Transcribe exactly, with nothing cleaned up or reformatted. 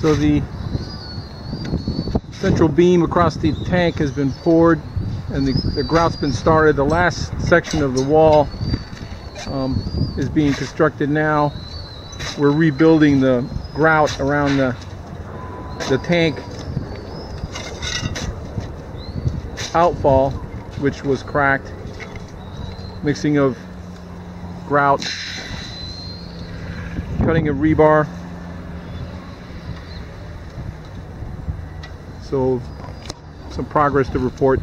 So the central beam across the tank has been poured and the, the grout's been started. The last section of the wall um, is being constructed now. We're rebuilding the grout around the, the tank outfall, which was cracked. Mixing of grout, cutting of rebar. So some progress to report.